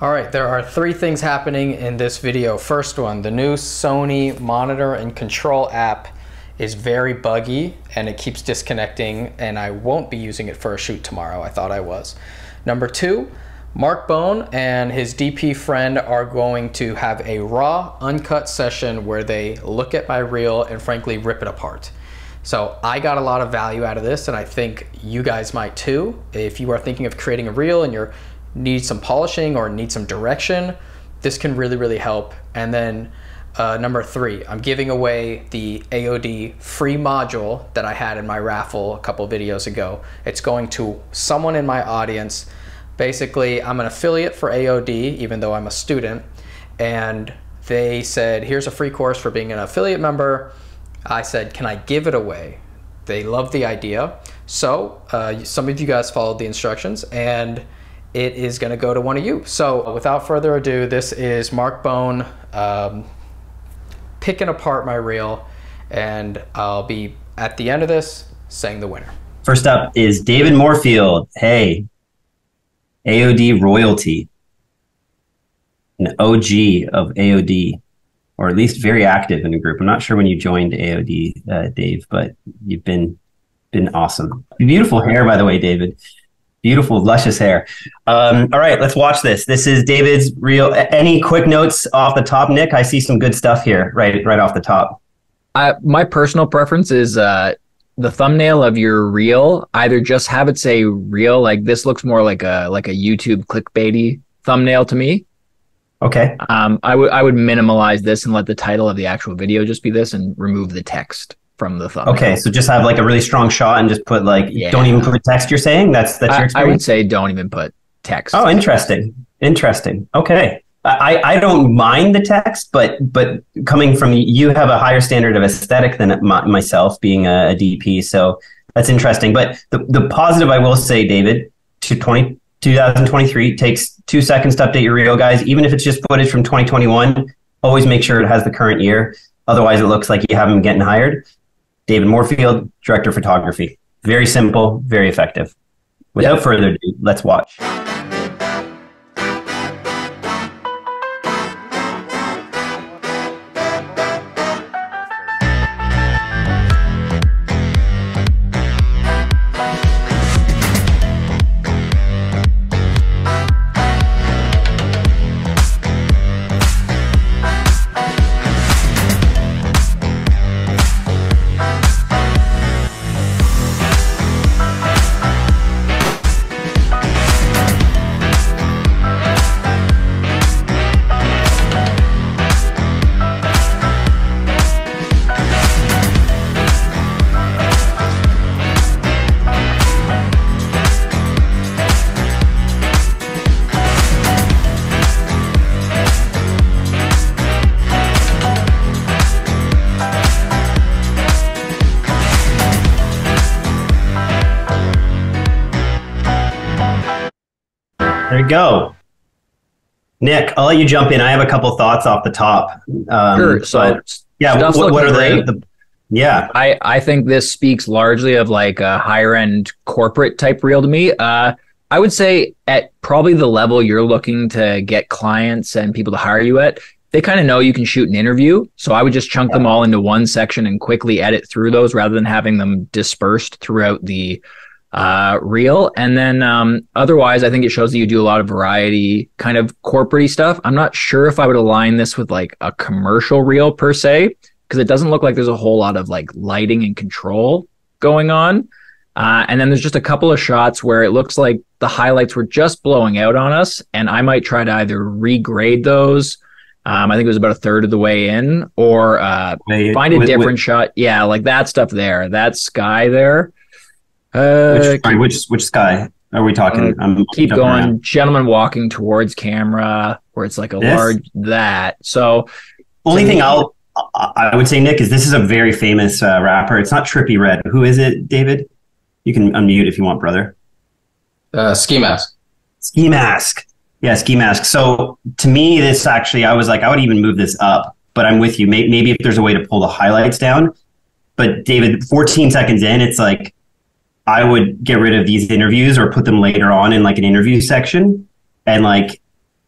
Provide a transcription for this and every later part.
All right, there are three things happening in this video. First one, the new Sony monitor and control app is very buggy and it keeps disconnecting and I won't be using it for a shoot tomorrow. I thought I was. Number two, Mark Bone and his DP friend are going to have a raw, uncut session where they look at my reel and frankly rip it apart. So I got a lot of value out of this and I think you guys might too. If you are thinking of creating a reel and you're need some polishing or need some direction, this can really, really help. And then number three, I'm giving away the AOD free module that I had in my raffle a couple videos ago. It's going to someone in my audience. Basically, I'm an affiliate for AOD, even though I'm a student. And they said, here's a free course for being an affiliate member. I said, can I give it away? They loved the idea. So some of you guys followed the instructions and it is gonna go to one of you. So without further ado, this is Mark Bone picking apart my reel, and I'll be at the end of this saying the winner. First up is David Morefield. Hey, AOD royalty, an OG of AOD, or at least very active in the group. I'm not sure when you joined AOD, Dave, but you've been awesome. Beautiful hair, by the way, David. Beautiful, luscious hair. All right, let's watch this. This is David's reel. Any quick notes off the top, Nick? I see some good stuff here right off the top. My personal preference is the thumbnail of your reel. Either just have it say reel, like this looks more like a YouTube clickbaity thumbnail to me. Okay. I would minimalize this and let the title of the actual video just be this and remove the text from the thumbnail. Okay, so just have like a really strong shot and just put like, yeah. Don't even put text, you're saying? That's your experience? I would say don't even put text. Oh, interesting. Interesting. Okay. I don't mind the text, but coming from you have a higher standard of aesthetic than myself being a DP, so that's interesting. But the positive I will say, David, 2023 takes 2 seconds to update your reel, guys. Even if it's just footage from 2021, always make sure it has the current year. Otherwise, it looks like you haven't been getting hired. David Morefield, director of photography. Very simple, very effective. Without further ado, let's watch. There you go. Nick, I'll let you jump in. I have a couple thoughts off the top. Sure. So yeah, what are the yeah. I think this speaks largely of like a higher end corporate type reel to me. I would say at probably the level you're looking to get clients and people to hire you at, they kind of know you can shoot an interview. So I would just chunk them all into one section and quickly edit through those rather than having them dispersed throughout the reel. And then otherwise, I think it shows that you do a lot of variety, kind of corporate-y stuff. I'm not sure if I would align this with like a commercial reel per se, because it doesn't look like there's a whole lot of like lighting and control going on. And then there's just a couple of shots where it looks like the highlights were just blowing out on us. And I might try to either regrade those. I think it was about a third of the way in, or find a different shot. Yeah, like that stuff there, that sky there. Which sky are we talking? Keep going. Around. Gentleman walking towards camera, where it's like a large that. So only thing I would say, Nick, is this is a very famous rapper. It's not Trippy Red. Who is it, David? You can unmute if you want, brother. Ski Mask. Ski Mask. Yeah, Ski Mask. So to me, this actually, I was like, I would even move this up, but I'm with you. Maybe if there's a way to pull the highlights down. But David, 14 seconds in, it's like, I would get rid of these interviews or put them later on in like an interview section and like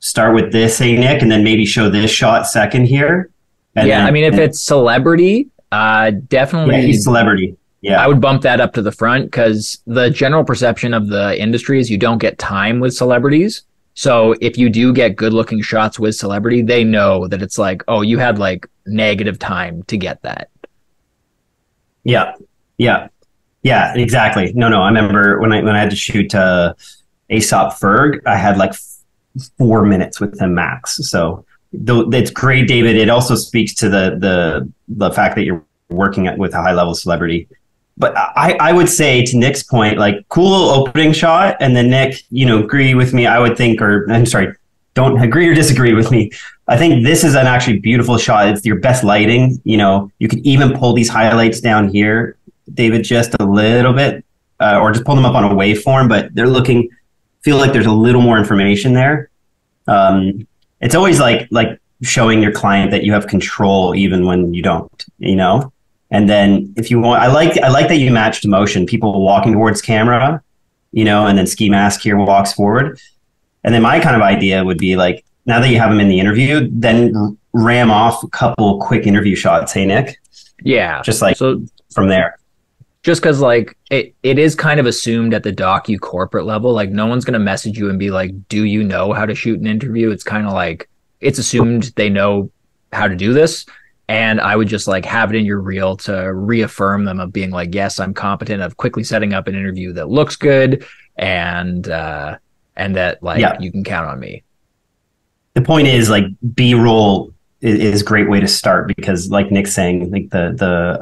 start with this, hey, Nick, and then maybe show this shot second here. And yeah, then, I mean, if it's celebrity, definitely. Yeah, he's celebrity. Yeah, I would bump that up to the front because the general perception of the industry is you don't get time with celebrities. So if you do get good looking shots with celebrity, they know that it's like, oh, you had like negative time to get that. Yeah. Yeah. Yeah, exactly. No. I remember when I had to shoot A$AP Ferg, I had like 4 minutes with him max. So that's great, David. It also speaks to the fact that you're working with a high level celebrity. But I would say, to Nick's point, like, cool opening shot, and then Nick, agree with me, I would think, or I'm sorry, don't agree or disagree with me. I think this is an actually beautiful shot. It's your best lighting. You could even pull these highlights down here, David, just a little bit, or just pull them up on a waveform, but they're looking, feel like there's a little more information there. It's always like showing your client that you have control even when you don't, And then if you want, I like that you matched motion, people walking towards camera, and then Ski Mask here walks forward. And then my kind of idea would be like, now that you have them in the interview, then ram off a couple quick interview shots. Hey, Nick. Yeah. Just like so, from there. Just because like it is kind of assumed at the docu corporate level, like no one's going to message you and be like, do you know how to shoot an interview? It's kind of like, it's assumed they know how to do this. And I would just like have it in your reel to reaffirm them of being like, yes, I'm competent of quickly setting up an interview that looks good and that like you can count on me. The point is like B-roll is a great way to start because like Nick's saying, like the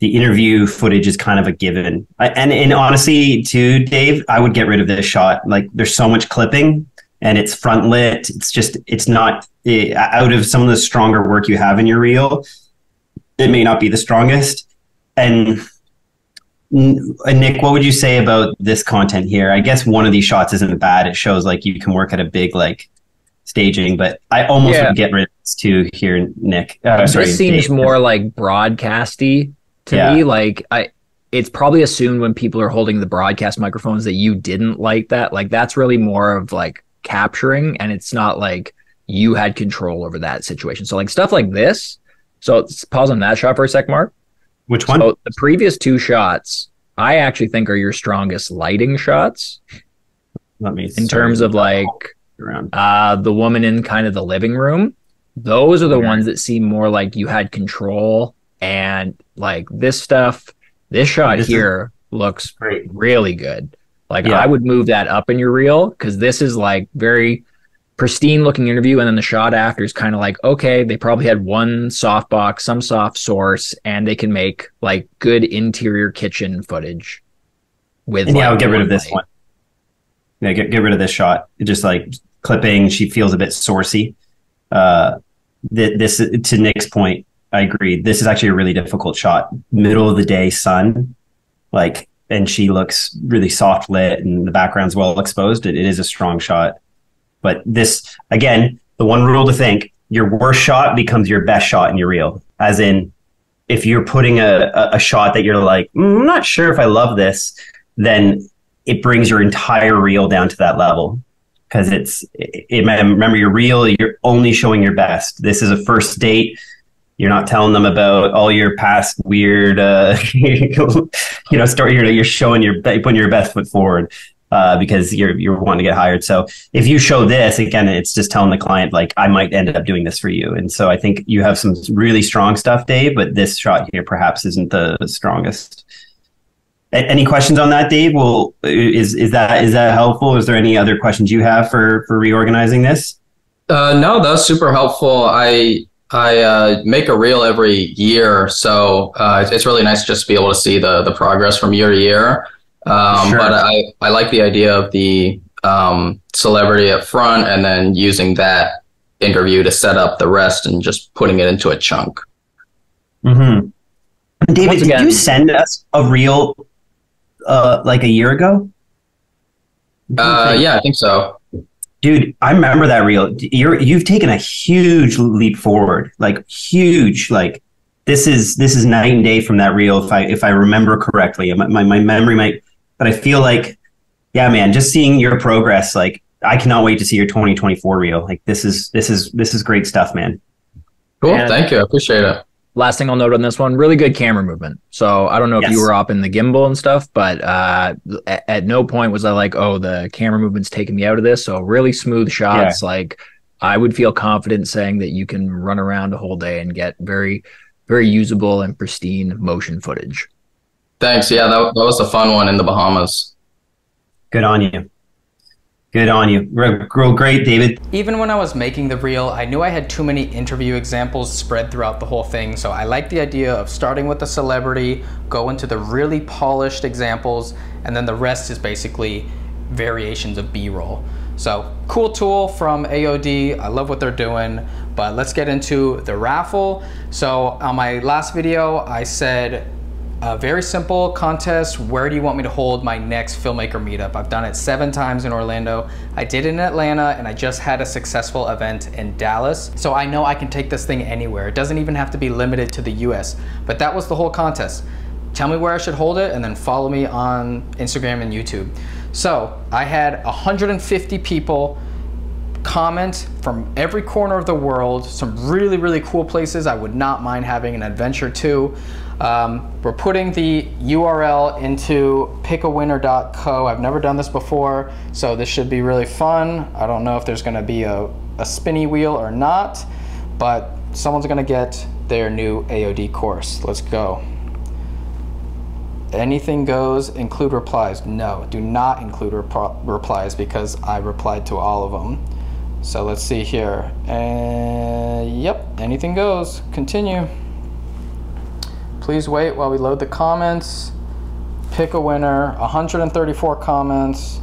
interview footage is kind of a given. And honestly too, Dave, I would get rid of this shot. Like there's so much clipping and it's front lit. It's just, out of some of the stronger work you have in your reel, it may not be the strongest. And Nick, what would you say about this content here? I guess one of these shots isn't bad. It shows like you can work at a big like staging, but I almost would get rid of this too here, Nick. This seems Dave. More like broadcasty to me. Like it's probably assumed when people are holding the broadcast microphones that you didn't like that. Like that's really more of like capturing, and it's not like you had control over that situation. So like stuff like this. So let's pause on that shot for a sec, Mark. Which one? So the previous two shots, I actually think are your strongest lighting shots. Let me in terms of like the woman in kind of the living room. Those are the ones that seem more like you had control, and like this stuff, this shot here looks great. Really good. Like I would move that up in your reel because this is like very pristine looking interview, and then the shot after is kind of like, okay, they probably had one softbox, some soft source, and they can make like good interior kitchen footage with. And like, yeah, I'll get rid of this one. Yeah, get rid of this shot. It just like clipping, she feels a bit sourcey. This to Nick's point, I agree. This is actually a really difficult shot. Middle of the day sun, like, and she looks really soft lit, and the background's well exposed. It is a strong shot. But this, again, the one rule to think, your worst shot becomes your best shot in your reel. As in, if you're putting a shot that you're like, I'm not sure if I love this, then it brings your entire reel down to that level. Because remember your reel, you're only showing your best. This is a first date. You're not telling them about all your past weird, story. You're showing putting your best foot forward. Because you're wanting to get hired. So if you show this, again, it's just telling the client, like, I might end up doing this for you. And so I think you have some really strong stuff, Dave, but this shot here perhaps isn't the strongest. Any questions on that, Dave? Well, is that helpful? Is there any other questions you have for reorganizing this? No, that's super helpful. I make a reel every year. So it's really nice just to be able to see the progress from year to year. But I like the idea of the celebrity up front and then using that interview to set up the rest and just putting it into a chunk. Mm-hmm. David, did you send us a reel like a year ago? Yeah, I think so. Dude, I remember that reel. You've taken a huge leap forward, like huge, like. This is night and day from that reel, if I remember correctly. My memory might, but I feel like, yeah, man, just seeing your progress, like I cannot wait to see your 2024 reel. Like this is great stuff, man. Cool. And thank you. I appreciate it. Last thing I'll note on this one, really good camera movement. So I don't know if you were up in the gimbal and stuff, but at no point was I like, oh, the camera movement's taking me out of this. So really smooth shots. Yeah. Like I would feel confident saying that you can run around a whole day and get very, very usable and pristine motion footage. Thanks. Yeah, that was a fun one in the Bahamas. Good on you. Good on you. Real great, David. Even when I was making the reel, I knew I had too many interview examples spread throughout the whole thing. So I like the idea of starting with a celebrity, go into the really polished examples, and then the rest is basically variations of B-roll. So cool tool from AOD. I love what they're doing, but let's get into the raffle. So on my last video, I said, a very simple contest. Where do you want me to hold my next filmmaker meetup? I've done it 7 times in Orlando. I did it in Atlanta, and I just had a successful event in Dallas. So I know I can take this thing anywhere. It doesn't even have to be limited to the US, but that was the whole contest. Tell me where I should hold it and then follow me on Instagram and YouTube. So I had 150 people comment from every corner of the world, some really, really cool places I would not mind having an adventure to. We're putting the URL into pickawinner.co. I've never done this before, so this should be really fun. I don't know if there's going to be a spinny wheel or not, but someone's going to get their new AOD course. Let's go. Anything goes. Include replies. No, do not include replies because I replied to all of them. So let's see here. Yep, anything goes. Continue. Please wait while we load the comments. Pick a winner. 134 comments.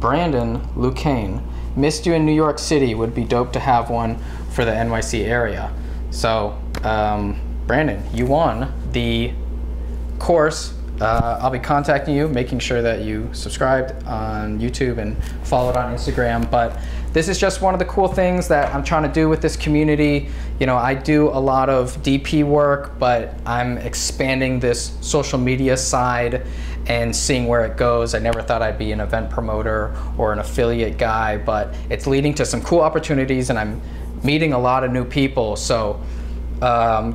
Brandon Lucane. Missed you in New York City. Would be dope to have one for the NYC area. So, Brandon, you won the course. I'll be contacting you, making sure that you subscribed on YouTube and followed on Instagram. But this is just one of the cool things that I'm trying to do with this community. You know, I do a lot of DP work, but I'm expanding this social media side and seeing where it goes. I never thought I'd be an event promoter or an affiliate guy, but it's leading to some cool opportunities and I'm meeting a lot of new people. So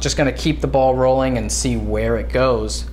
just gonna keep the ball rolling and see where it goes.